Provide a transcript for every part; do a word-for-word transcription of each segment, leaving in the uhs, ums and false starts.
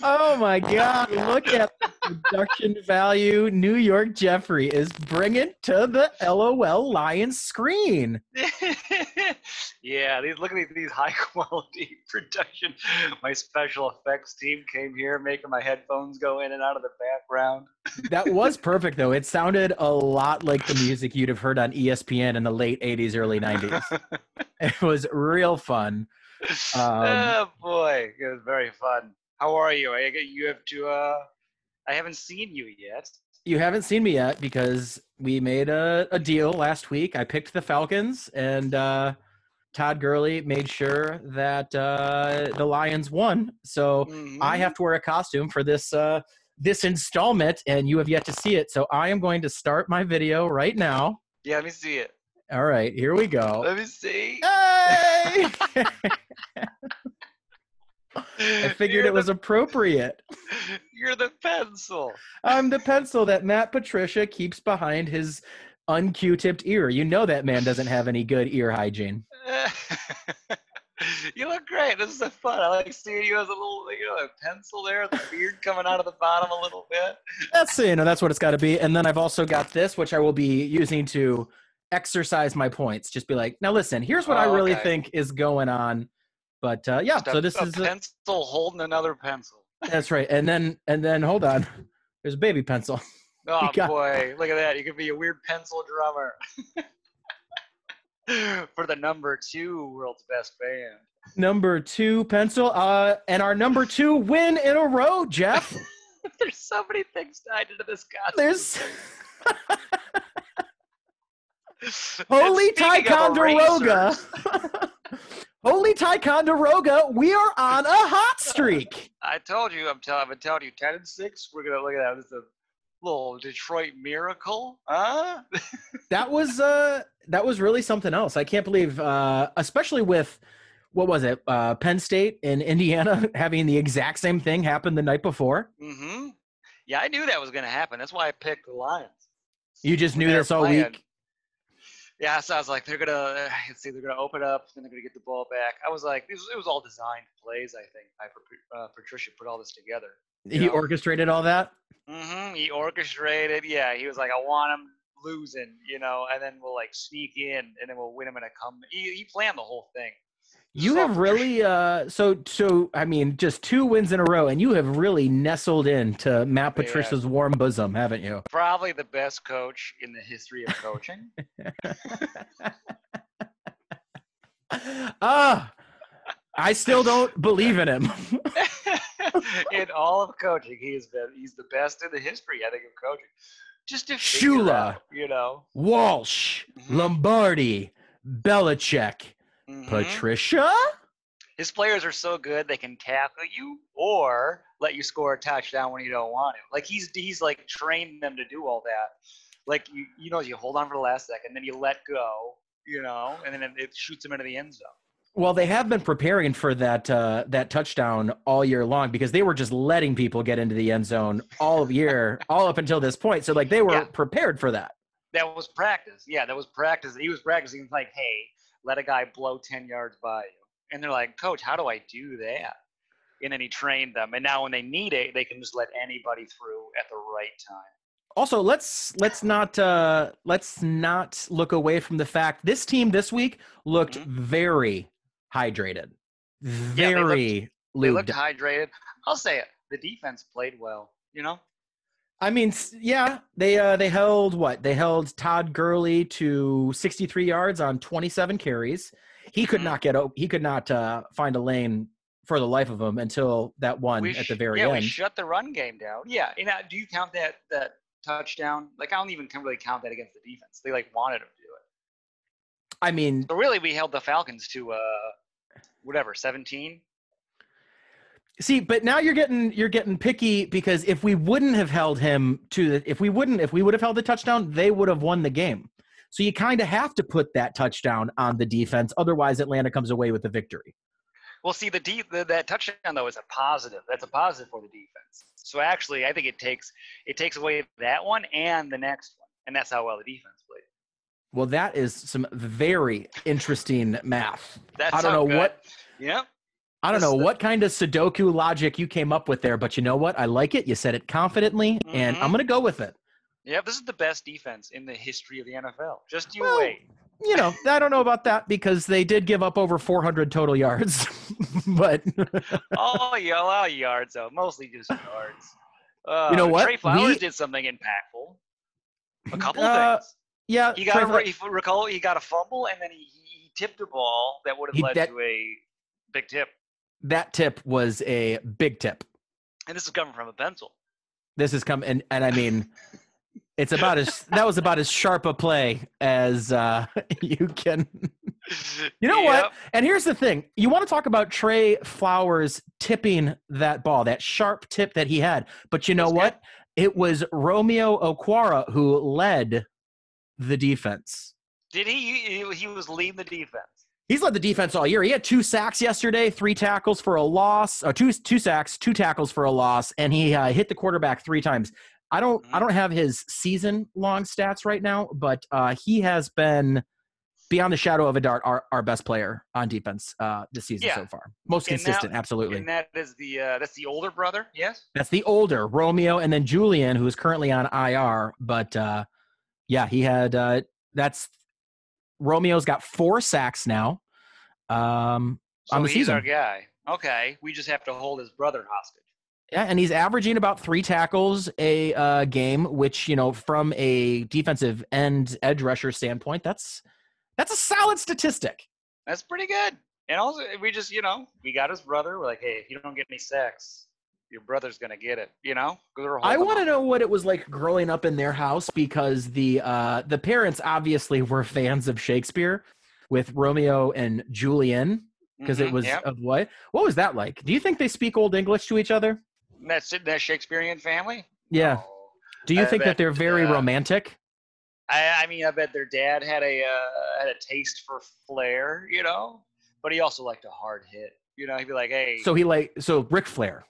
Oh my God, look at the production value New York Jeffrey is bringing to the LOL Lions screen. Yeah, these, look at these high quality production. My special effects team came here making my headphones go in and out of the background. That was perfect though. It sounded a lot like the music you'd have heard on E S P N in the late eighties, early nineties. It was real fun. Um, oh boy, it was very fun. How are you? I you have to. Uh, I haven't seen you yet. You haven't seen me yet because we made a, a deal last week. I picked the Falcons, and uh, Todd Gurley made sure that uh, the Lions won. So mm-hmm. I have to wear a costume for this uh, this installment, and you have yet to see it. So I am going to start my video right now. Yeah, let me see it. All right, here we go. Let me see. Hey! I figured the, it was appropriate. You're the pencil. I'm the pencil that Matt Patricia keeps behind his un-Q-tipped ear. You know that man doesn't have any good ear hygiene. You look great. This is fun. I like seeing you as a little, you know, a pencil there, the beard coming out of the bottom a little bit. That's, you know, that's what it's got to be. And then I've also got this, which I will be using to exercise my points. Just be like, now listen, here's what oh, I really okay. think is going on. But uh, yeah, a, so this a is a pencil holding another pencil. That's right, and then and then hold on, there's a baby pencil. Oh got, boy, look at that! You could be a weird pencil drummer for the number two world's best band. Number two pencil, uh, and our number two win in a row, Jeff. There's so many things tied into this costume. There's holy Ticonderoga. Holy Ticonderoga, we are on a hot streak. I told you, I'm telling, I've been telling you, ten and six. We're gonna look at that. This is a little Detroit miracle, huh? That was uh, that was really something else. I can't believe, uh, especially with what was it, uh, Penn State and Indiana having the exact same thing happen the night before. Mm-hmm. Yeah, I knew that was gonna happen. That's why I picked the Lions. You just knew this all week. Yeah, so I was like, they're gonna let's see, they're gonna open up, then they're gonna get the ball back. I was like, this, it was all designed plays. I think I, uh, Patricia put all this together. He know? orchestrated all that. Mm-hmm. He orchestrated. Yeah, he was like, I want him losing, you know, and then we'll like sneak in, and then we'll win him in a come. He, he planned the whole thing. You so have really uh, so so. I mean, just two wins in a row, and you have really nestled into Matt Patricia's yeah. warm bosom, haven't you? Probably the best coach in the history of coaching. Ah, uh, I still don't believe in him. In all of coaching, he's been he's the best in the history, I think, of coaching. Just if Shula, you know, Walsh, Lombardi, Belichick. Mm-hmm. Patricia? His players are so good they can tackle you or let you score a touchdown when you don't want it. Like he's he's like trained them to do all that. Like you you know you hold on for the last second, then you let go, you know, and then it, it shoots him into the end zone. Well, they have been preparing for that uh, that touchdown all year long because they were just letting people get into the end zone all year, all up until this point. So like they were yeah. prepared for that. That was practice. Yeah, that was practice. He was practicing. He was like, hey. Let a guy blow ten yards by you. And they're like, coach, how do I do that? And then he trained them. And now when they need it, they can just let anybody through at the right time. Also, let's let's not uh, let's not look away from the fact this team this week looked mm-hmm. very hydrated. Very yeah, they looked, they looked hydrated. I'll say it. The defense played well, you know? I mean, yeah, they uh, they held what? They held Todd Gurley to sixty-three yards on twenty-seven carries. He could not get he could not uh, find a lane for the life of him until that one we at the very yeah, end. Yeah, we shut the run game down. Yeah, and uh, do you count that that touchdown? Like I don't even really count that against the defense. They like wanted him to do it. I mean, so really, we held the Falcons to uh, whatever seventeen. See, but now you're getting you're getting picky because if we wouldn't have held him to the, if we wouldn't if we would have held the touchdown, they would have won the game. So you kind of have to put that touchdown on the defense, otherwise Atlanta comes away with the victory. Well, see, the, de- the that touchdown though is a positive. That's a positive for the defense. So actually, I think it takes it takes away that one and the next one, and that's how well the defense played. Well, that is some very interesting math. That's I don't know good. what. Yeah. I don't That's know the... what kind of Sudoku logic you came up with there, but you know what? I like it. You said it confidently, mm-hmm. and I'm going to go with it. Yeah, this is the best defense in the history of the N F L. Just you well, wait. You know, I don't know about that because they did give up over four hundred total yards, but oh, yeah, a lot of yards though, mostly just yards. Uh, you know what? Trey Flowers we... did something impactful. A couple uh, things. Yeah, he got Trey... a, if you recall, he got a fumble, and then he, he tipped a ball that would have he, led that... to a big tip. That tip was a big tip. And this is coming from a pencil. This is coming, and, and I mean, it's about as, that was about as sharp a play as uh, you can. You know yep. what? And here's the thing. You want to talk about Trey Flowers tipping that ball, that sharp tip that he had. But you know That's what? Good. It was Romeo Okwara who led the defense. Did he? He was leading the defense. He's led the defense all year. He had two sacks yesterday, three tackles for a loss, or two two sacks, two tackles for a loss, and he uh, hit the quarterback three times. I don't mm-hmm. I don't have his season long stats right now, but uh, he has been beyond the shadow of a dart our, our best player on defense uh, this season yeah. so far. Most and consistent, that, absolutely. And that is the uh, that's the older brother, yes. That's the older Romeo, and then Julian, who is currently on I R, but uh, yeah, he had uh, that's. Romeo's got four sacks now um, so on the season. So he's our guy. Okay, we just have to hold his brother hostage. Yeah, and he's averaging about three tackles a uh, game, which, you know, from a defensive end edge rusher standpoint, that's that's a solid statistic. That's pretty good. And also, we just, you know, we got his brother. We're like, hey, if you don't get any sacks, your brother's going to get it, you know? I want to know what it was like growing up in their house because the uh, the parents obviously were fans of Shakespeare with Romeo and Julian because mm-hmm, it was yep. of what? What was that like? Do you think they speak Old English to each other? That's that Shakespearean family? Yeah. Oh, Do you I think bet, that they're very uh, romantic? I, I mean, I bet their dad had a, uh, had a taste for flair, you know? But he also liked a hard hit. You know, he'd be like, hey. So he like, so Ric Flair.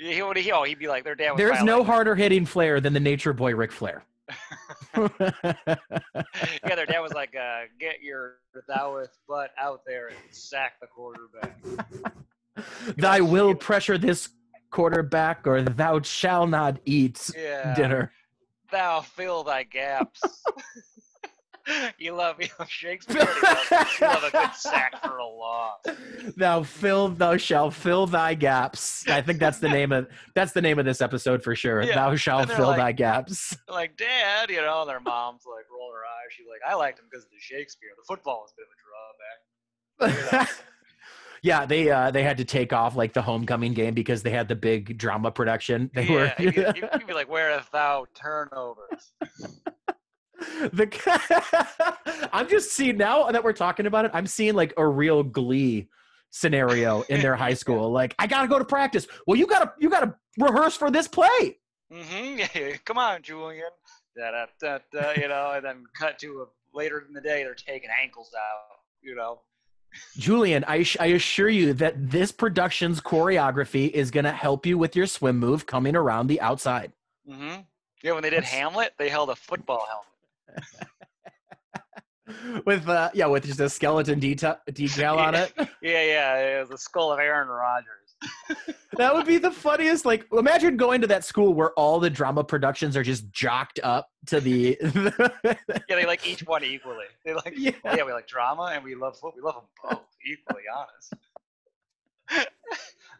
He would, he, oh, he'd be like, their dad was There's violent. No harder hitting Flair than the Nature Boy Ric Flair. Yeah, their dad was like, uh, get your thou'th butt out there and sack the quarterback. Thy will pressure this quarterback, or thou shall not eat yeah. dinner. Thou fill thy gaps. You love, you love Shakespeare. You love, you love a good sack for a loss. Thou fill, thou shall fill thy gaps. I think that's the name of that's the name of this episode for sure. Yeah. Thou shall fill like, thy gaps. Like Dad, you know, their mom's like roll her eyes. She's like, I liked him because of the Shakespeare. The football was a bit of a drawback. You know? Yeah, they uh, they had to take off like the homecoming game because they had the big drama production. They yeah, were. You'd, you'd be like, where have thou turnovers? The I'm just seeing now that we're talking about it, I'm seeing like a real Glee scenario in their high school. Like, I gotta go to practice. Well, you gotta you gotta rehearse for this play. Mm-hmm. Come on, Julian. Da, da, da, da, you know, and then cut to a, later in the day, they're taking ankles out. You know, Julian, I sh- I assure you that this production's choreography is gonna help you with your swim move coming around the outside. Mm-hmm. Yeah, when they did That's... Hamlet, they held a football helmet. with uh yeah with just a skeleton detail detail on it. yeah yeah it was the skull of Aaron Rodgers. That would be the funniest. Like, imagine going to that school where all the drama productions are just jocked up to the yeah they like each one equally. They like yeah. Well, yeah we like drama and we love we love them both equally. Honest.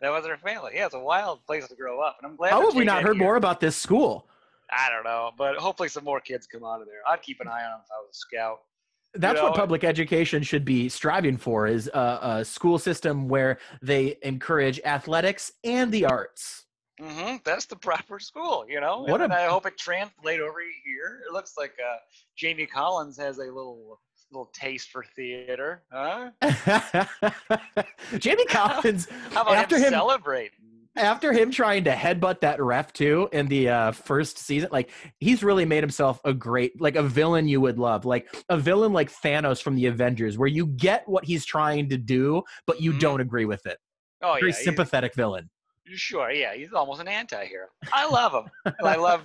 That was our family. Yeah, it's a wild place to grow up, and I'm glad how have we not heard here. More about this school? I don't know, but hopefully some more kids come out of there. I'd keep an eye on them if I was a scout. That's you know? What public education should be striving for is a, a school system where they encourage athletics and the arts. Mm-hmm. That's the proper school, you know? What and a... I hope it translates over here. It looks like uh, Jamie Collins has a little – little taste for theater, huh? Jamie Collins. How about after him, him celebrating? After him trying to headbutt that ref too in the uh, first season, like he's really made himself a great, like a villain you would love, like a villain like Thanos from the Avengers, where you get what he's trying to do, but you mm-hmm. don't agree with it. Oh, very yeah, sympathetic villain. Sure, yeah, he's almost an anti-hero. I love him. I love.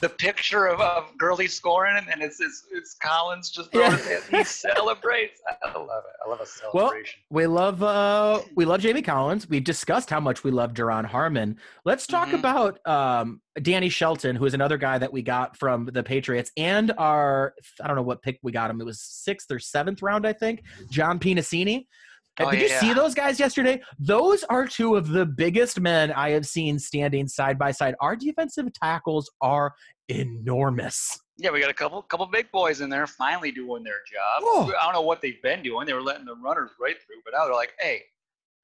the picture of, of Gurley scoring, and it's it's, it's Collins just throwing it. He celebrates. I love it. I love a celebration. Well, we love uh, we love Jamie Collins. We've discussed how much we love Duron Harmon. Let's talk mm-hmm. about um, Danny Shelton, who is another guy that we got from the Patriots, and our I don't know what pick we got him. It was sixth or seventh round, I think. John Penisini. Oh, Did you yeah. see those guys yesterday? Those are two of the biggest men I have seen standing side by side. Our defensive tackles are enormous. Yeah, we got a couple couple big boys in there finally doing their job. Oh. I don't know what they've been doing. They were letting the runners right through, but now they're like, hey,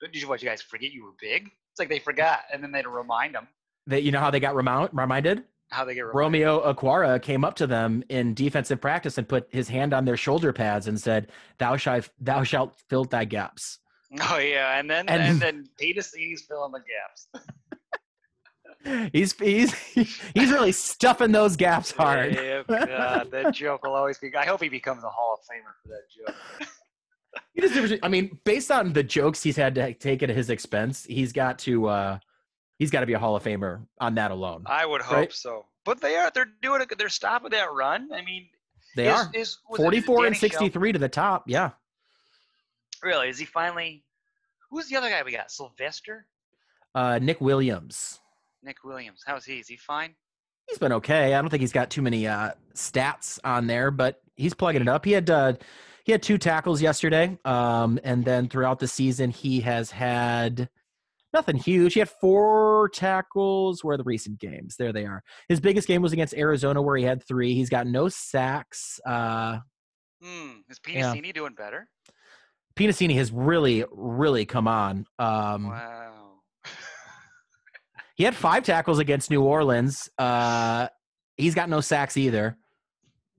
did you, what, you guys forget you were big? It's like they forgot, and then they'd remind them. They, you know how they got remount, reminded? How they get reminded. Romeo Okwara came up to them in defensive practice and put his hand on their shoulder pads and said, "Thou shalt, thou shalt fill thy gaps." Oh yeah, and then and, and then Penisini's filling the gaps. he's he's he's really stuffing those gaps hard. Yeah, yeah, that joke will always be. I hope he becomes a Hall of Famer for that joke. He just, I mean, based on the jokes he's had to take at his expense, he's got to. Uh, He's got to be a Hall of Famer on that alone. I would hope right? so. But they are. They're doing it. They're stopping that run. I mean, they is, are. Is, forty-four and sixty-three Shelton? To the top. Yeah. Really? Is he finally? Who's the other guy we got? Sylvester? Uh, Nick Williams. Nick Williams. How's he? Is he fine? He's been okay. I don't think he's got too many uh, stats on there, but he's plugging it up. He had uh, he had two tackles yesterday, um, and then throughout the season he has had. Nothing huge. He had four tackles. Where are the recent games? There they are. His biggest game was against Arizona, where he had three. He's got no sacks. Uh, mm, is Penisini yeah. doing better? Penisini has really, really come on. Um, wow. He had five tackles against New Orleans. Uh, he's got no sacks either.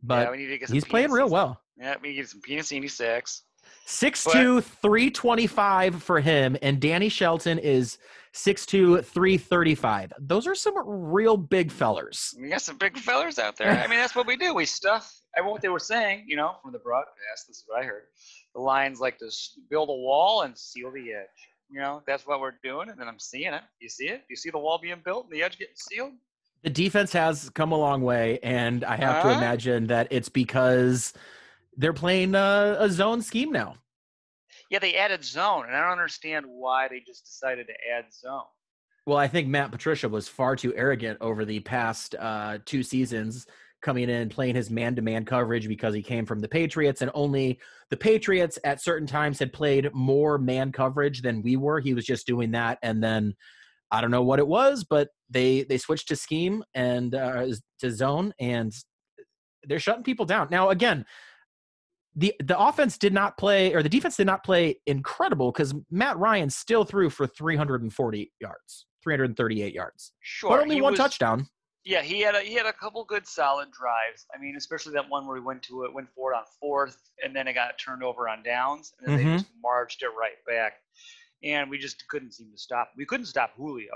But yeah, we need to get some he's Penisini. Playing real well. Yeah, we need to get some Penisini sacks. six two, three twenty-five for him, and Danny Shelton is six two, three thirty-five. Those are some real big fellers. We got some big fellers out there. I mean, that's what we do. We stuff I mean, what they were saying, you know, from the broadcast. This is what I heard. The Lions like to build a wall and seal the edge. You know, that's what we're doing, and then I'm seeing it. You see it? You see the wall being built and the edge getting sealed? The defense has come a long way, and I have uh-huh. to imagine that it's because – they're playing a, a zone scheme now. Yeah, they added zone, and I don't understand why they just decided to add zone. Well, I think Matt Patricia was far too arrogant over the past uh, two seasons, coming in, playing his man-to-man coverage because he came from the Patriots, and only the Patriots at certain times had played more man coverage than we were. He was just doing that, and then I don't know what it was, but they, they switched to scheme and uh, to zone, and they're shutting people down. Now, again – The the offense did not play, or the defense did not play incredible because Matt Ryan still threw for three hundred forty yards, three hundred thirty-eight yards. Sure. But only one was, touchdown. Yeah, he had a he had a couple good solid drives. I mean, especially that one where he went to it, went for it on fourth, and then it got turned over on downs, and then mm-hmm. they just marched it right back. And we just couldn't seem to stop. We couldn't stop Julio.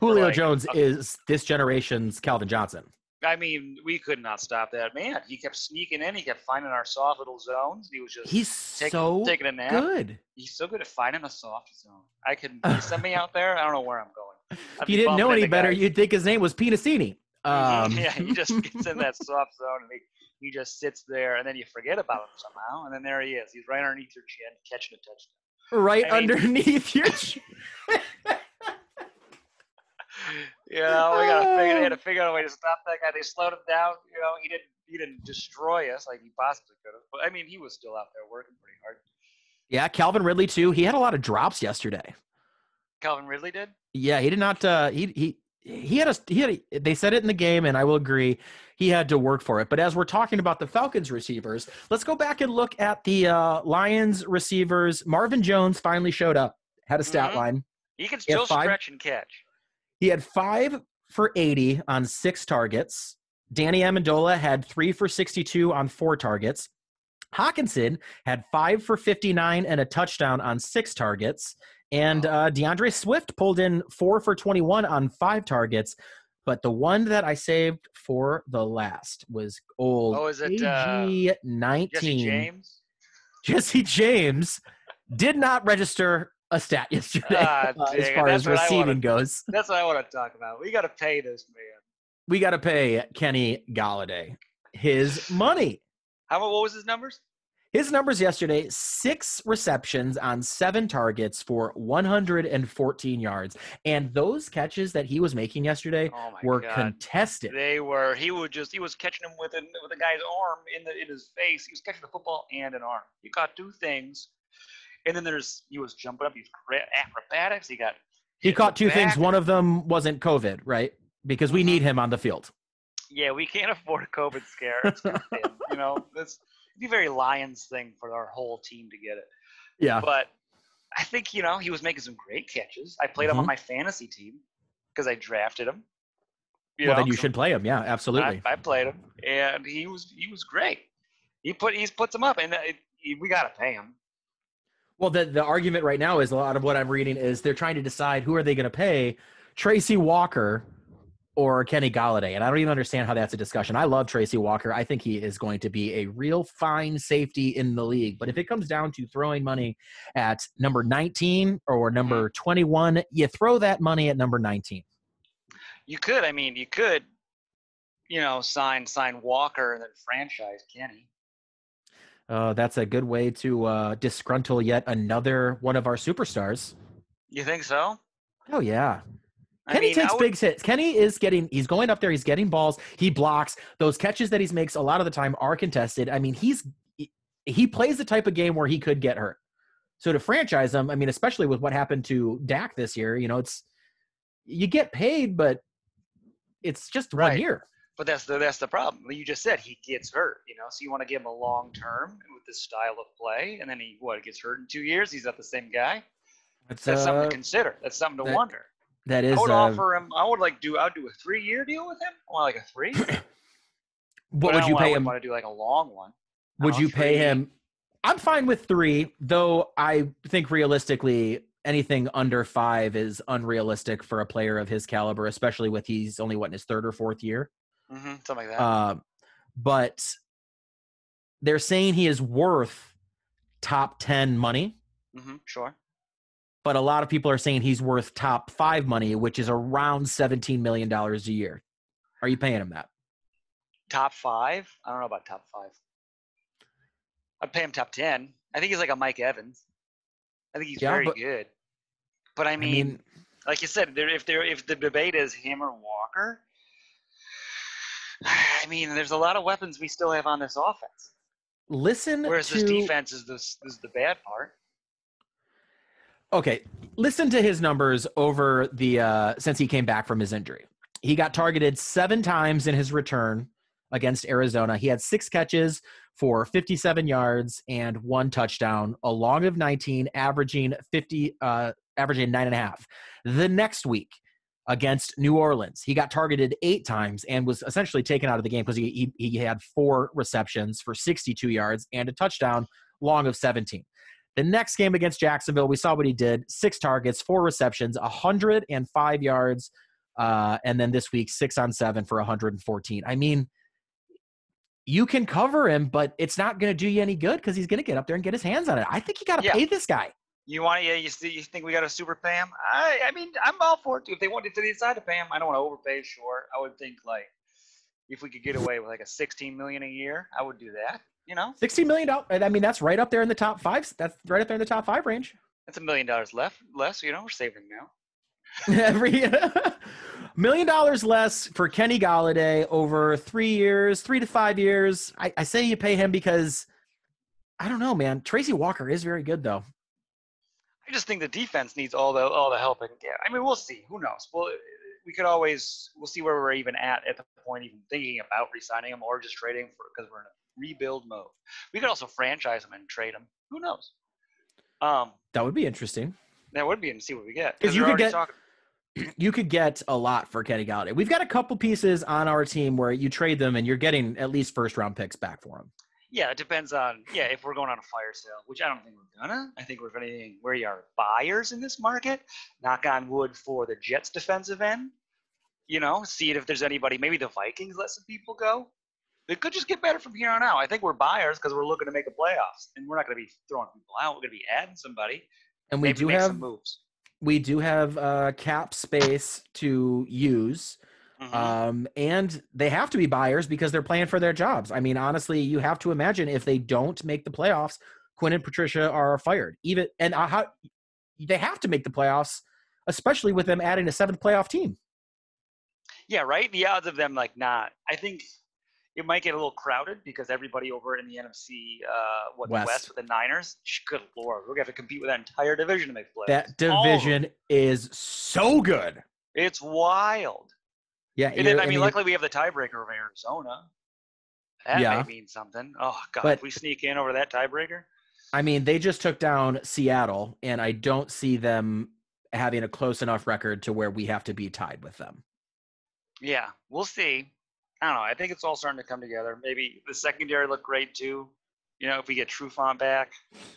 Julio like, Jones okay. is this generation's Calvin Johnson. I mean, we could not stop that man. He kept sneaking in. He kept finding our soft little zones. He was just he's taking, so taking a nap. Good. He's so good at finding a soft zone. I can send me out there. I don't know where I'm going. I'd if you didn't know any better, guy. You'd think his name was Penisini. Um. Yeah, he just gets in that soft zone and he, he just sits there, and then you forget about him somehow, and then there he is. He's right underneath your chin, catching a touchdown. Right I mean, underneath your chin. You know, we gotta figure, they had to figure out a way to stop that guy. They slowed him down. You know, he didn't he didn't destroy us like he possibly could have. But I mean, he was still out there working pretty hard. Yeah, Calvin Ridley too. He had a lot of drops yesterday. Calvin Ridley did? Yeah, he did not. Uh, he he he had a he had. A, they said it in the game, and I will agree. He had to work for it. But as we're talking about the Falcons receivers, let's go back and look at the uh, Lions receivers. Marvin Jones finally showed up. Had a stat mm-hmm. line. He can still he stretch and catch. He had five for eighty on six targets. Danny Amendola had three for sixty-two on four targets. Hawkinson had five for fifty-nine and a touchdown on six targets. And uh, DeAndre Swift pulled in four for twenty-one on five targets. But the one that I saved for the last was old oh, is it, A G nineteen. Uh, Jesse James? Jesse James did not register a stat yesterday uh, uh, as far as receiving goes. That's what I want to talk about. We got to pay this man. we got to pay Kenny Galladay his money. How what was his numbers? His numbers yesterday, six receptions on seven targets for one hundred fourteen yards. And those catches that he was making yesterday oh were God. contested. They were. He would just, he was catching them with a, with a guy's arm in the in his face. He was catching the football and an arm. He caught two things. And then there's, he was jumping up. He was acrobatics. He got. He caught two back. things. One of them wasn't COVID, right? Because we need him on the field. Yeah, we can't afford a COVID scare. It's too thin, you know, that's. Be very Lions thing for our whole team to get it. Yeah. But I think, you know, he was making some great catches. I played mm-hmm. him on my fantasy team because I drafted him. You well, know, then you should play him. Yeah, absolutely. I, I played him, and he was he was great. He put he's puts him up, and it, it, we got to pay him. Well, the the argument right now is a lot of what I'm reading is they're trying to decide who are they going to pay, Tracy Walker or Kenny Galladay, and I don't even understand how that's a discussion. I love Tracy Walker. I think he is going to be a real fine safety in the league. But if it comes down to throwing money at number nineteen or number twenty-one, you throw that money at number nineteen. You could. I mean, you could, you know, sign sign Walker and then franchise Kenny. Uh, that's a good way to uh, disgruntle yet another one of our superstars. You think so? Oh, yeah. Kenny I mean, takes would, big hits. Kenny is getting – he's going up there. He's getting balls. He blocks. Those catches that he makes a lot of the time are contested. I mean, he's he plays the type of game where he could get hurt. So to franchise him, I mean, especially with what happened to Dak this year, you know, it's – you get paid, but it's just right. one year. But that's the, that's the problem. You just said he gets hurt, you know, so you want to give him a long term with this style of play, and then he, what, gets hurt in two years? He's not the same guy? That's, that's uh, something to consider. That's something to that, wonder. That is, I would uh, offer him. I would like do. I would do a three-year deal with him. I want like a three. What would you pay him? I want to do like a long one. Would you pay him? I'm fine with three, though. I think realistically, anything under five is unrealistic for a player of his caliber, especially with he's only what in his third or fourth year, mm-hmm, something like that. Uh, but they're saying he is worth top ten money. Mm-hmm, sure. But a lot of people are saying he's worth top five money, which is around seventeen million dollars a year. Are you paying him that? Top five? I don't know about top five. I'd pay him top ten. I think he's like a Mike Evans. I think he's yeah, very but, good. But I mean, I mean, like you said, there, if there, if the debate is him or Walker, I mean, there's a lot of weapons we still have on this offense. Listen, whereas to, this defense is, this, is the bad part. Okay, listen to his numbers over the uh, – since he came back from his injury. He got targeted seven times in his return against Arizona. He had six catches for fifty-seven yards and one touchdown, a long of nineteen, averaging fifty uh, – averaging nine and a half. The next week against New Orleans, he got targeted eight times and was essentially taken out of the game because he, he, he had four receptions for sixty-two yards and a touchdown, long of seventeen. The next game against Jacksonville, we saw what he did. Six targets, four receptions, one hundred five yards, uh, and then this week, six on seven for one hundred fourteen. I mean, you can cover him, but it's not going to do you any good because he's going to get up there and get his hands on it. I think you got to yeah. pay this guy. You want? Yeah, you, you think we got to super pay him? I, I mean, I'm all for it. If they wanted to decide to pay him, I don't want to overpay, sure. I would think, like, if we could get away with, like, a sixteen million dollars a year, I would do that. You know, sixteen million dollars. I mean, that's right up there in the top five. That's right up there in the top five range. That's a million dollars left less. You know, we're saving now. Every million dollars less for Kenny Galladay over three years, three to five years. I, I say you pay him because I don't know, man. Tracy Walker is very good, though. I just think the defense needs all the all the help it can get. I mean, we'll see. Who knows? Well, we could always we'll see where we're even at at the point, even thinking about resigning him or just trading for because we're in a rebuild mode. We could also franchise them and trade them. Who knows? Um, that would be interesting. That would be, and see what we get. Because you could get, talking. you could get a lot for Kenny Galladay. We've got a couple pieces on our team where you trade them and you're getting at least first round picks back for them. Yeah, it depends on yeah if we're going on a fire sale, which I don't think we're gonna. I think we're if anything we are buyers in this market. Knock on wood for the Jets defensive end. You know, see if there's anybody. Maybe the Vikings let some people go. It could just get better from here on out. I think we're buyers because we're looking to make the playoffs, and we're not going to be throwing people out. We're going to be adding somebody. And we do have some moves. We do have uh, cap space to use. Mm-hmm. Um, and they have to be buyers because they're playing for their jobs. I mean, honestly, you have to imagine if they don't make the playoffs, Quinn and Patricia are fired. Even and uh, they have to make the playoffs, especially with them adding a seventh playoff team. Yeah, right? The odds of them, like, not. I think it might get a little crowded because everybody over in the N F C uh, what, West. West with the Niners, good Lord, we're going to have to compete with that entire division to make playoffs. That division oh. is so good. It's wild. Yeah, and then, I mean, and luckily we have the tiebreaker of Arizona. That yeah. may mean something. Oh, God, but if we sneak in over that tiebreaker. I mean, they just took down Seattle, and I don't see them having a close enough record to where we have to be tied with them. Yeah, we'll see. I don't know. I think it's all starting to come together. Maybe the secondary looked great, too. You know, if we get Trufant back.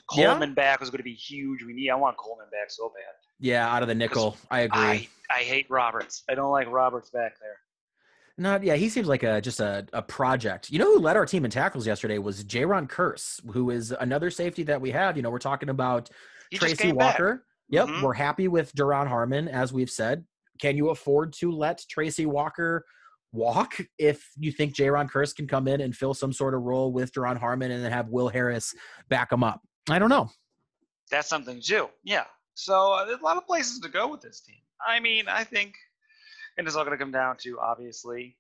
Coleman yeah. back is going to be huge. We need. I want Coleman back so bad. Yeah, out of the nickel. I agree. I, I hate Roberts. I don't like Roberts back there. Not yeah, he seems like a just a, a project. You know who led our team in tackles yesterday was J. Ron Curse, who is another safety that we have. You know, we're talking about he Tracy Walker. Back. Yep, mm-hmm. We're happy with Duron Harmon, as we've said. Can you afford to let Tracy Walker walk if you think J. Ron Curse can come in and fill some sort of role with Duron Harmon and then have Will Harris back him up? I don't know. That's something too. Yeah. So uh, there's a lot of places to go with this team. I mean, I think – and it's all going to come down to, obviously,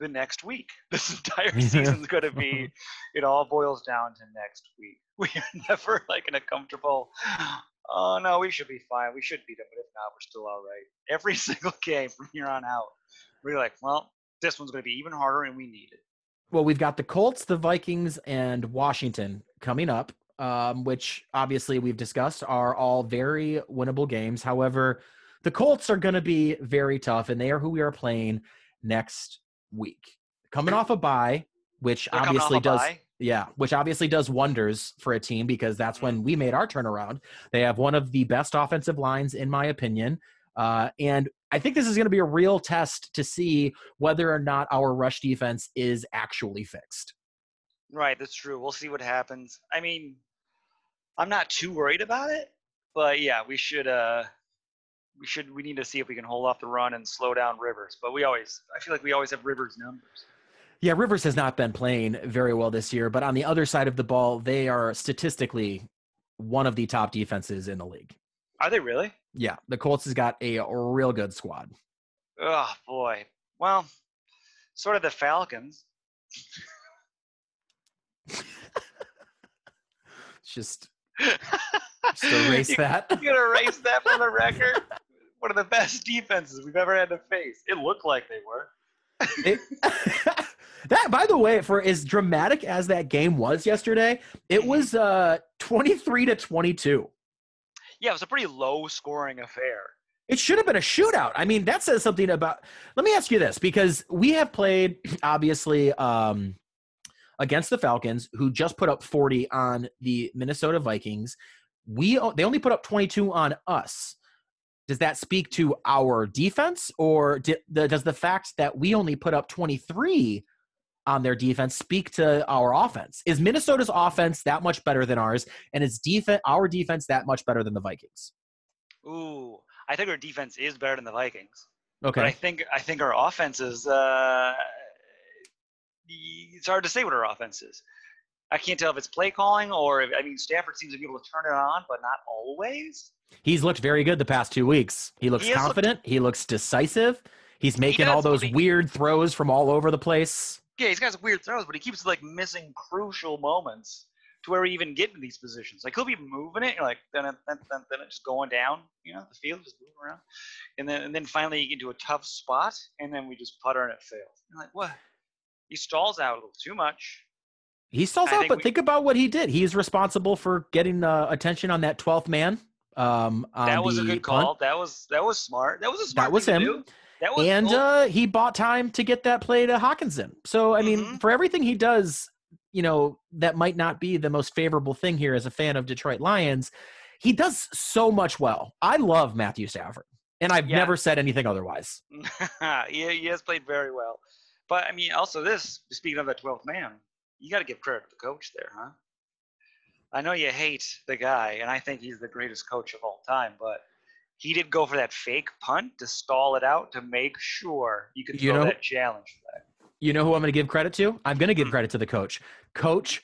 the next week. This entire season's going to be – it all boils down to next week. We are never, like, in a comfortable – oh, no, we should be fine. We should beat them, but if not, we're still all right. Every single game from here on out, we're like, well, this one's going to be even harder, and we need it. Well, we've got the Colts, the Vikings, and Washington coming up, um, which obviously we've discussed are all very winnable games. However, the Colts are going to be very tough, and they are who we are playing next week. Coming off a bye, which They're obviously does – Yeah, which obviously does wonders for a team because that's when we made our turnaround. They have one of the best offensive lines, in my opinion. Uh, and I think this is going to be a real test to see whether or not our rush defense is actually fixed. Right, that's true. We'll see what happens. I mean, I'm not too worried about it, but yeah, we should uh, we should we need to see if we can hold off the run and slow down Rivers. But we always I feel like we always have Rivers' numbers. Yeah, Rivers has not been playing very well this year, but on the other side of the ball, they are statistically one of the top defenses in the league. Are they really? Yeah, the Colts has got a real good squad. Oh, boy. Well, sort of the Falcons. just, just erase you, that. You can erase that from the record. One of the best defenses we've ever had to face. It looked like they were. It, that, by the way, for as dramatic as that game was yesterday, it was uh, twenty-three to twenty-two. Yeah, it was a pretty low-scoring affair. It should have been a shootout. I mean, that says something about – let me ask you this, because we have played, obviously, um, against the Falcons, who just put up forty on the Minnesota Vikings. We They only put up twenty-two on us. Does that speak to our defense, or did the, does the fact that we only put up twenty-three on their defense speak to our offense? Is Minnesota's offense that much better than ours, and is def- our defense that much better than the Vikings? Ooh, I think our defense is better than the Vikings. Okay. But I think I think our offense is uh, – it's hard to say what our offense is. I can't tell if it's play calling or if, I mean, Stafford seems to be able to turn it on, but not always. He's looked very good the past two weeks. He looks he confident. Looked, he looks decisive. He's making he all those he, weird throws from all over the place. Yeah, he's got some weird throws, but he keeps, like, missing crucial moments to where we even get into these positions. Like, he'll be moving it, like, then then then just going down, you know, the field, just moving around. And then and then finally you get into a tough spot, and then we just putter and it fails. You're like, what? He stalls out a little too much. He stalls out, think but we, think about what he did. He's responsible for getting uh, attention on that twelfth man. Um, on that was the a good call. Punt. That was that was smart. That was a smart. That was thing him. To do. That was and cool. uh, he bought time to get that play to Hawkinson. So I mean, mm-hmm. for everything he does, you know, that might not be the most favorable thing here as a fan of Detroit Lions. He does so much well. I love Matthew Stafford, and I've yeah. never said anything otherwise. yeah, he has played very well. But I mean, also this. Speaking of the twelfth man. You got to give credit to the coach there, huh? I know you hate the guy, and I think he's the greatest coach of all time, but he did go for that fake punt to stall it out to make sure you could throw you know, that challenge flag. You know who I'm going to give credit to? I'm going to give credit to the coach. Coach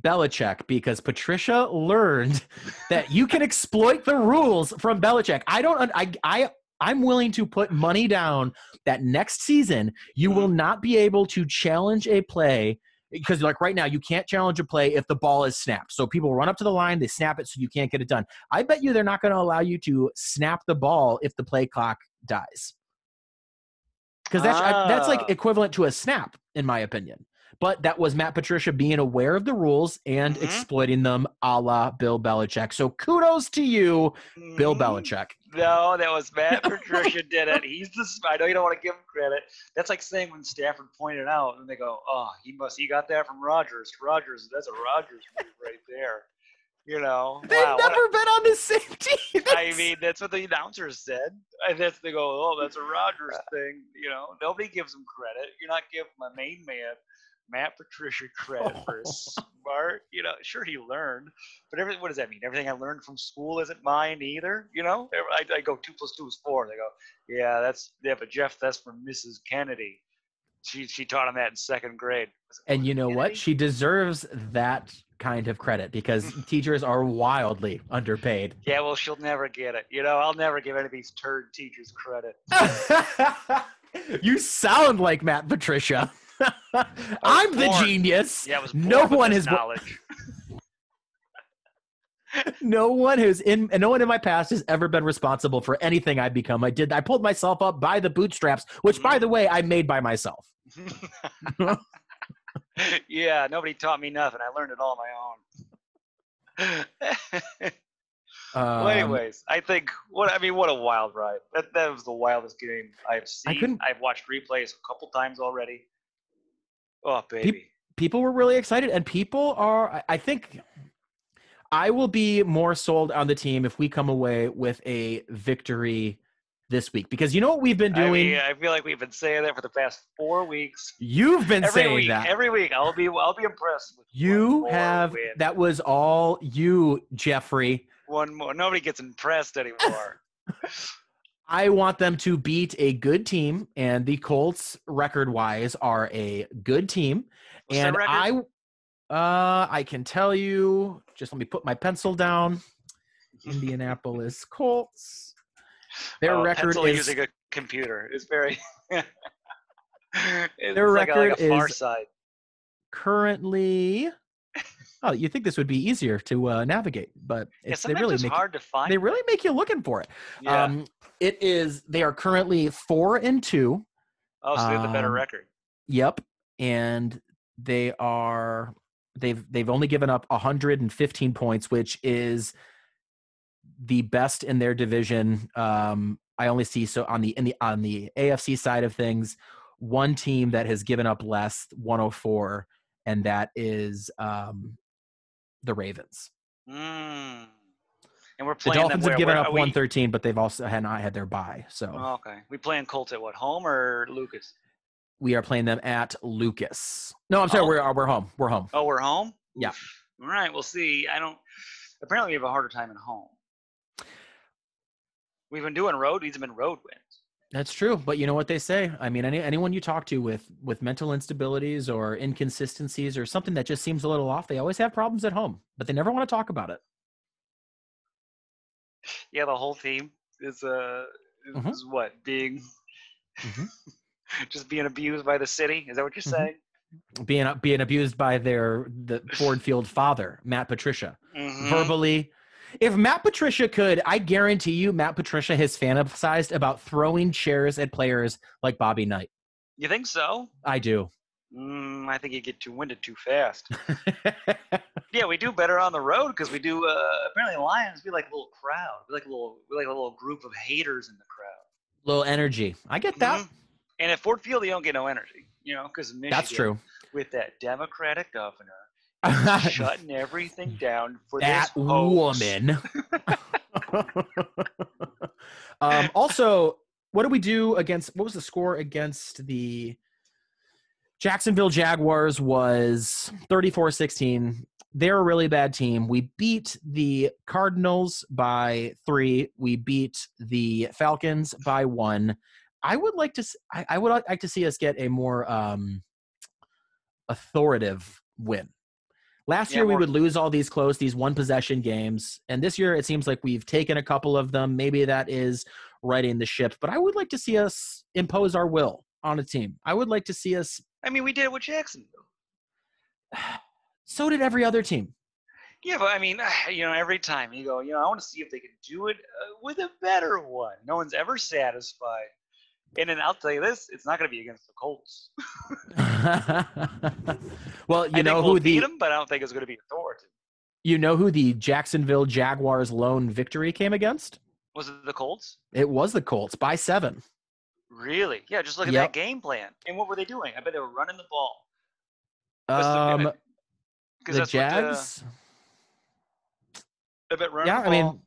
Belichick, because Patricia learned that you can exploit the rules from Belichick. I don't – I I I'm willing to put money down that next season you will not be able to challenge a play – because like right now, you can't challenge a play if the ball is snapped. So people run up to the line, they snap it, so you can't get it done. I bet you they're not going to allow you to snap the ball if the play clock dies. Because that's, ah. that's like equivalent to a snap, in my opinion. But that was Matt Patricia being aware of the rules and mm-hmm. exploiting them a la Bill Belichick. So kudos to you, mm-hmm. Bill Belichick. No, that was Matt Patricia did it. He's the – I know you don't want to give him credit. That's like saying when Stafford pointed out and they go, oh, he must – he got that from Rodgers. Rodgers, that's a Rodgers move right there. You know, they've wow, never been on the same team. I mean, that's what the announcers said. And that's they go, oh, that's a Rodgers thing. You know, nobody gives him credit. You're not giving my main man Matt Patricia credit oh. for his smart. You know, sure he learned, but everything. What does that mean? Everything I learned from school isn't mine either. You know, I, I go two plus two is four. They go, yeah, that's yeah, but Jeff, that's from Missus Kennedy. She she taught him that in second grade. And you know Kennedy? What? She deserves that kind of credit because teachers are wildly underpaid. Yeah, well, she'll never get it. You know, I'll never give any of these turd teachers credit. You sound like Matt Patricia. I'm the genius. Yeah, I was born no with one this has knowledge. No one who's in and no one in my past has ever been responsible for anything I've become. I did. I pulled myself up by the bootstraps, which mm-hmm. by the way, I made by myself. Yeah. Nobody taught me nothing. I learned it all on my own. Well, anyways, I think what I mean. What a wild ride! That that was the wildest game I've seen. I've watched replays a couple times already. Oh baby! Pe- people were really excited, and people are. I think I will be more sold on the team if we come away with a victory this week, because you know what we've been doing. I mean, I feel like we've been saying that for the past four weeks. You've been every saying week, that every week. I'll be. I'll be impressed with you. Have win. That was all you, Jeffrey. One more. Nobody gets impressed anymore. I want them to beat a good team, and the Colts, record-wise, are a good team. What's and I, uh, I can tell you. Just let me put my pencil down. Indianapolis Colts. Their oh, record is using a computer. It's very. It's their like record a, like a far is side. Currently. Oh, you think this would be easier to uh, navigate, but it's, yeah, they really it's make hard you, to find. They really make you looking for it. Yeah. Um, it is. They are currently four and two. Oh, so um, they have the better record. Yep, and they are. They've they've only given up one hundred fifteen points, which is the best in their division. Um, I only see so on the in the on the A F C side of things, one team that has given up less, one oh four, and that is. Um, The Ravens. Mm. And we're playing the Dolphins them where, have given up one thirteen, but they've also had not had their bye. So oh, okay, we playing Colts at what home or Lucas? We are playing them at Lucas. No, I'm sorry, oh. we're we're home. We're home. Oh, we're home. Yeah. Oof. All right, we'll see. I don't. Apparently, we have a harder time at home. We've been doing road. These have been road wins. That's true, but you know what they say. I mean, any anyone you talk to with with mental instabilities or inconsistencies or something that just seems a little off, they always have problems at home, but they never want to talk about it. Yeah, the whole team is uh is mm-hmm. what being mm-hmm. just being abused by the city. Is that what you're saying? Mm-hmm. Being being abused by their the Ford Field father, Matt Patricia, mm-hmm. verbally. If Matt Patricia could, I guarantee you Matt Patricia has fantasized about throwing chairs at players like Bobby Knight. You think so? I do. Mm, I think he'd get too winded too fast. Yeah, we do better on the road because we do uh, – apparently Lions, we like a little crowd. We like a little, we like a little group of haters in the crowd. Little energy. I get that. Mm-hmm. And at Ford Field, you don't get no energy, you know, because Michigan that's true. With that Democratic governor. Shutting everything down for that this woman. um, also, what do we do against? What was the score against the Jacksonville Jaguars? Was thirty-four sixteen. They're a really bad team. We beat the Cardinals by three. We beat the Falcons by one. I would like to. I, I would like to see us get a more um, authoritative win. Last yeah, year we more. would lose all these close, these one possession games, and this year it seems like we've taken a couple of them. Maybe that is righting the ship, but I would like to see us impose our will on a team. I would like to see us. I mean, we did it with Jacksonville. So did every other team. Yeah, but I mean, you know, every time you go, you know, I want to see if they can do it uh, with a better one. No one's ever satisfied. And then I'll tell you this, it's not going to be against the Colts. Well, you I know think we'll who beat the, them, but I don't think it's going to be authoritative. You know who the Jacksonville Jaguars lone victory came against? Was it the Colts? It was the Colts by seven. Really? Yeah, just look at yep. that game plan. And what were they doing? I bet they were running the ball. What's um, the, the that's Jags? What the, I bet running yeah, the ball. I mean,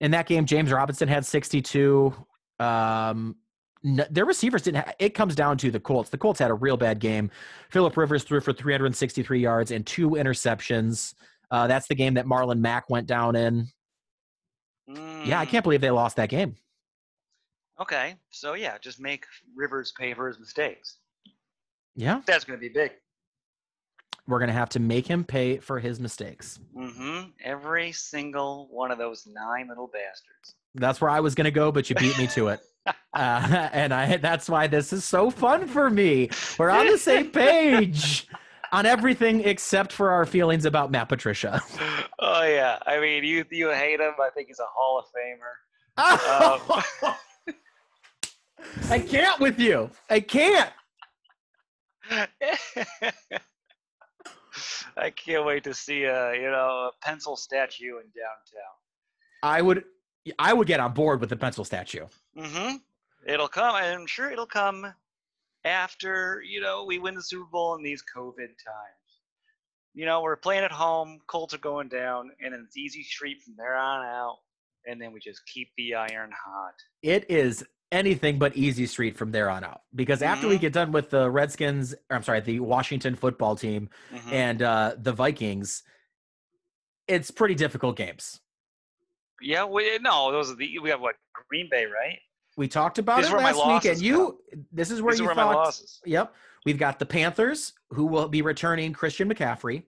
in that game, James Robinson had sixty-two. Um, No, their receivers didn't ha- – it comes down to the Colts. The Colts had a real bad game. Philip Rivers threw for three hundred sixty-three yards and two interceptions. Uh, that's the game that Marlon Mack went down in. Mm. Yeah, I can't believe they lost that game. Okay. So, yeah, just make Rivers pay for his mistakes. Yeah. That's going to be big. We're going to have to make him pay for his mistakes. Mm-hmm. Every single one of those nine little bastards. That's where I was going to go, but you beat me to it. Uh, and I that's why this is so fun for me. We're on the same page on everything except for our feelings about Matt Patricia. Oh, yeah. I mean, you you hate him. I think he's a Hall of Famer. Oh. Um, I can't with you. I can't. I can't wait to see a, you know, a pencil statue in downtown. I would – I would get on board with the pencil statue. Mm-hmm. It'll come. I'm sure it'll come after, you know, we win the Super Bowl in these COVID times. You know, we're playing at home. Colts are going down. And then it's easy street from there on out. And then we just keep the iron hot. It is anything but easy street from there on out. Because after mm-hmm. we get done with the Redskins, or I'm sorry, the Washington football team mm-hmm. and uh, the Vikings, it's pretty difficult games. Yeah, we, no, those are the we have what Green Bay, right? We talked about this it last week, and you. Come. This is where this you is where thought. My losses. Yep, we've got the Panthers, who will be returning Christian McCaffrey.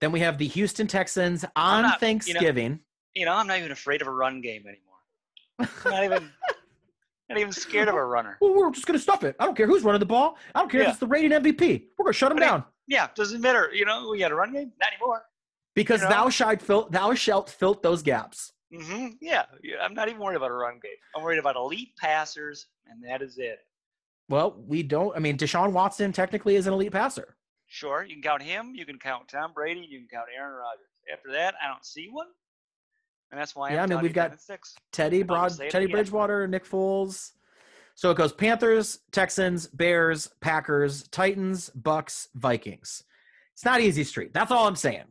Then we have the Houston Texans on not, Thanksgiving. You know, you know, I'm not even afraid of a run game anymore. I'm not even, not even scared of a runner. Well, we're just gonna stuff it. I don't care who's running the ball. I don't care yeah. if it's the reigning M V P. We're gonna shut him I mean, down. Yeah, doesn't matter. You know, we got a run game, not anymore. Because you know? thou shalt fill, thou shalt fill those gaps. Mm-hmm. Yeah. yeah, I'm not even worried about a run game. I'm worried about elite passers, and that is it. Well, we don't – I mean, Deshaun Watson technically is an elite passer. Sure. You can count him. You can count Tom Brady. You can count Aaron Rodgers. After that, I don't see one, and that's why yeah, I'm Yeah, I mean, we've got Teddy, Broad, Teddy Bridgewater, Nick Foles. So it goes Panthers, Texans, Bears, Packers, Titans, Bucks, Vikings. It's not easy street. That's all I'm saying.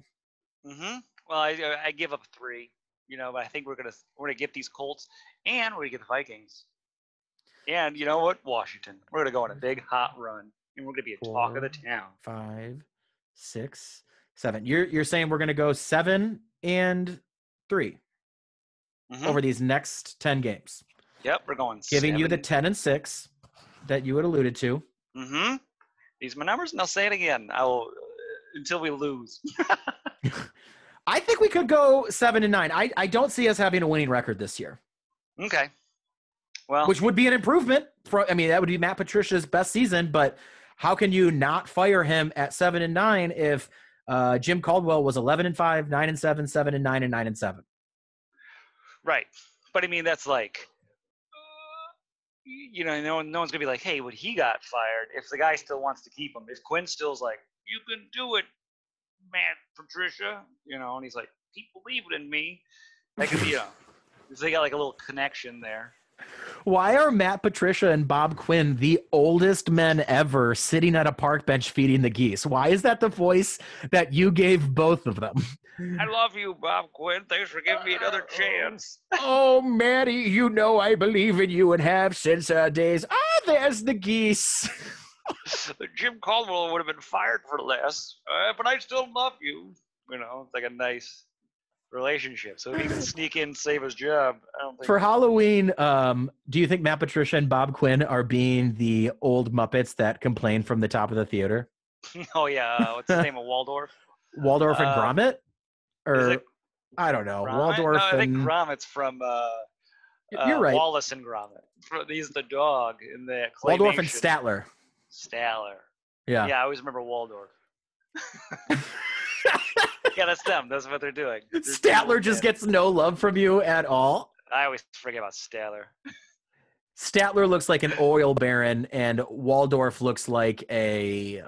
Mm-hmm. Well, I, I give up three. You know, but I think we're gonna we're gonna get these Colts, and we're gonna get the Vikings, and you know what, Washington. We're gonna go on a big hot run, and we're gonna be a Four, talk of the town. Five, six, seven. You're you're saying we're gonna go seven and three mm-hmm. over these next ten games. Yep, we're going. Giving seven. You the ten and six that you had alluded to. Mm-hmm. These are my numbers, and I'll say it again. I will until we lose. I think we could go seven and nine. I, I don't see us having a winning record this year. Okay. Well, which would be an improvement. For, I mean, that would be Matt Patricia's best season, but how can you not fire him at seven and nine if uh, Jim Caldwell was eleven and five, nine and seven, seven and nine, and nine and seven? Right. But I mean, that's like, uh, you know, no, no one's going to be like, hey, when he got fired, if the guy still wants to keep him, if Quinn still's like, you can do it, Matt Patricia, you know, and he's like, people believe in me. That could be a, they got like a little connection there. Why are Matt Patricia and Bob Quinn the oldest men ever sitting at a park bench feeding the geese? Why is that the voice that you gave both of them? I love you, Bob Quinn. Thanks for giving me another chance. Oh, Matty, you know I believe in you and have since our days. Ah, there's the geese. Jim Caldwell would have been fired for less, uh, but I still love you. you know, it's like a nice relationship. So if he can sneak in, save his job, I don't think. For Halloween, um, do you think Matt Patricia and Bob Quinn are being the old Muppets that complain from the top of the theater? Oh, yeah. Uh, what's the name of Waldorf? Waldorf and uh, Gromit? Or, it, I don't know. Gromit? Waldorf no, I think and... Gromit's from uh, uh, You're right. Wallace and Gromit. He's the dog in the claymation. Waldorf and Statler. Statler. Yeah. Yeah, I always remember Waldorf. Yeah, that's them. That's what they're doing. They're Statler just gets no love from you at all. I always forget about Statler. Statler looks like an oil baron, and Waldorf looks like a uh,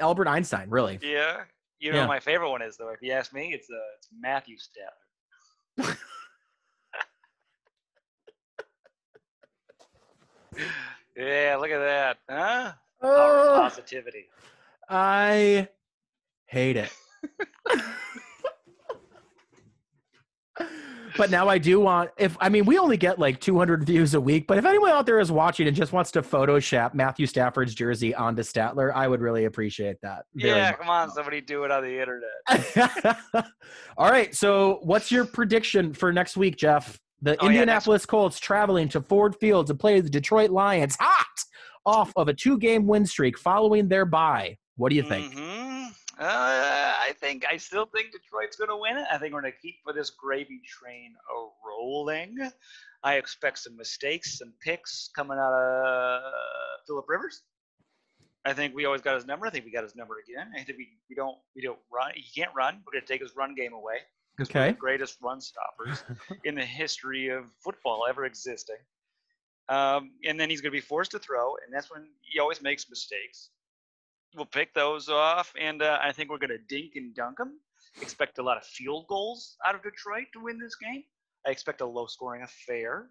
Albert Einstein, really. Yeah. You know, yeah. My favorite one is, though, if you ask me, it's, uh, it's Matthew Stafford. Yeah, look at that. Huh? Oh, positivity. I hate it. But now I do want, if I mean, we only get like two hundred views a week, but if anyone out there is watching and just wants to Photoshop Matthew Stafford's jersey onto Statler, I would really appreciate that. Yeah, come on, somebody do it on the internet. All right, so what's your prediction for next week, Jeff? The oh, Indianapolis yeah, Colts traveling to Ford Field to play the Detroit Lions, hot off of a two-game win streak following their bye. What do you think? Mm-hmm. Uh, I think I still think Detroit's going to win it. I think we're going to keep for this gravy train rolling. I expect some mistakes, some picks coming out of Philip Rivers. I think we always got his number. I think we got his number again. I think we, we don't we don't run. He can't run. We're going to take his run game away. Okay. We're the greatest run stoppers in the history of football ever existing. Um, and then he's going to be forced to throw, and that's when he always makes mistakes. We'll pick those off, and uh, I think we're going to dink and dunk them. Expect a lot of field goals out of Detroit to win this game. I expect a low-scoring affair,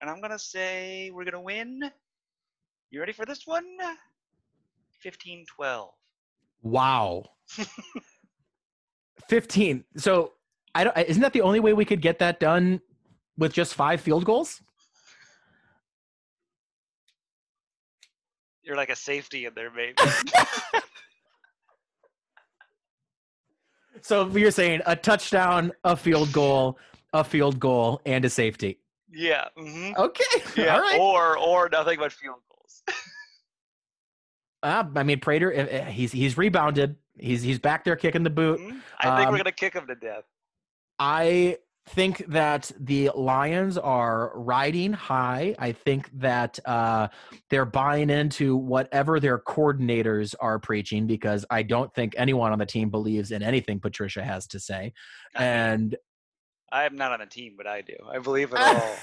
and I'm going to say we're going to win. You ready for this one? fifteen twelve. Wow. fifteen. So I don't, isn't that the only way we could get that done with just five field goals? You're like a safety in there, baby. So you're saying a touchdown, a field goal, a field goal, and a safety. Yeah. Mm-hmm. Okay. Yeah. All right. Or or nothing but field goals. uh, I mean, Prater, uh, he's he's rebounded. He's he's back there kicking the boot. Mm-hmm. I think um, we're gonna kick him to death. I think that the Lions are riding high. I think that uh, they're buying into whatever their coordinators are preaching, because I don't think anyone on the team believes in anything Patricia has to say. And I am not on the team, but I do. I believe it all.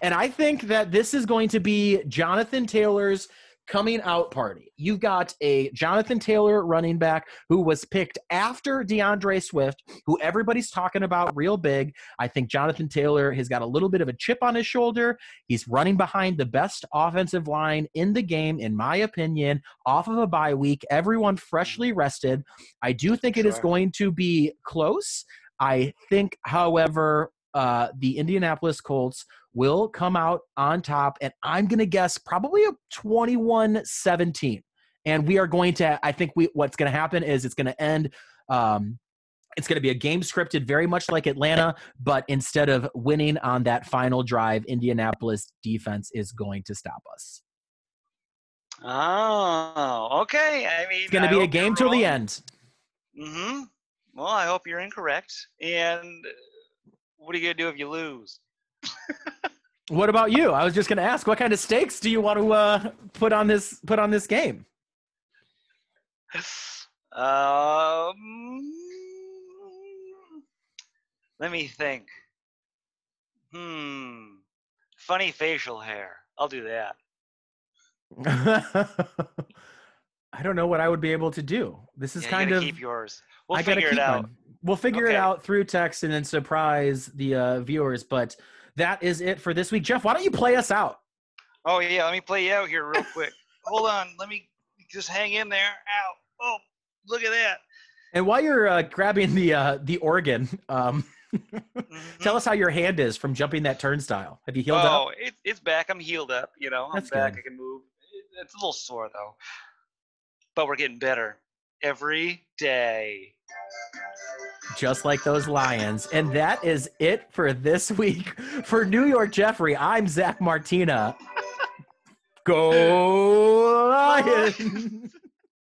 And I think that this is going to be Jonathan Taylor's coming out party. You've got a Jonathan Taylor running back who was picked after DeAndre Swift, who everybody's talking about real big. I think Jonathan Taylor has got a little bit of a chip on his shoulder. He's running behind the best offensive line in the game, in my opinion, off of a bye week, everyone freshly rested. I do think it sure. is going to be close. I think, however, uh, the Indianapolis Colts will come out on top, and I'm going to guess probably a twenty-one seventeen. And we are going to, I think we, what's going to happen is it's going to end, um, it's going to be a game scripted very much like Atlanta, but instead of winning on that final drive, Indianapolis defense is going to stop us. Oh, okay. I mean, it's going to be a game till the end. Mm-hmm. Well, I hope you're incorrect. And what are you going to do if you lose? What about you? I was just going to ask, what kind of stakes do you want to uh, put on this put on this game? Um, let me think. Hmm. Funny facial hair. I'll do that. I don't know what I would be able to do. This is yeah, kind you gotta of keep yours. We'll I figure it out. Mine. We'll figure okay. it out through text and then surprise the uh, viewers, but. That is it for this week. Jeff, why don't you play us out? Oh, yeah. Let me play you out here real quick. Hold on. Let me just hang in there. Ow. Oh, look at that. And while you're uh, grabbing the uh, the organ, um, mm-hmm. tell us how your hand is from jumping that turnstile. Have you healed oh, up? Oh, it, it's back. I'm healed up. You know, I'm That's back. Good. I can move. It, it's a little sore, though. But we're getting better. every day. Just like those Lions. And that is it for this week. For New York Jeffrey, I'm Zach Martina. Go Lions!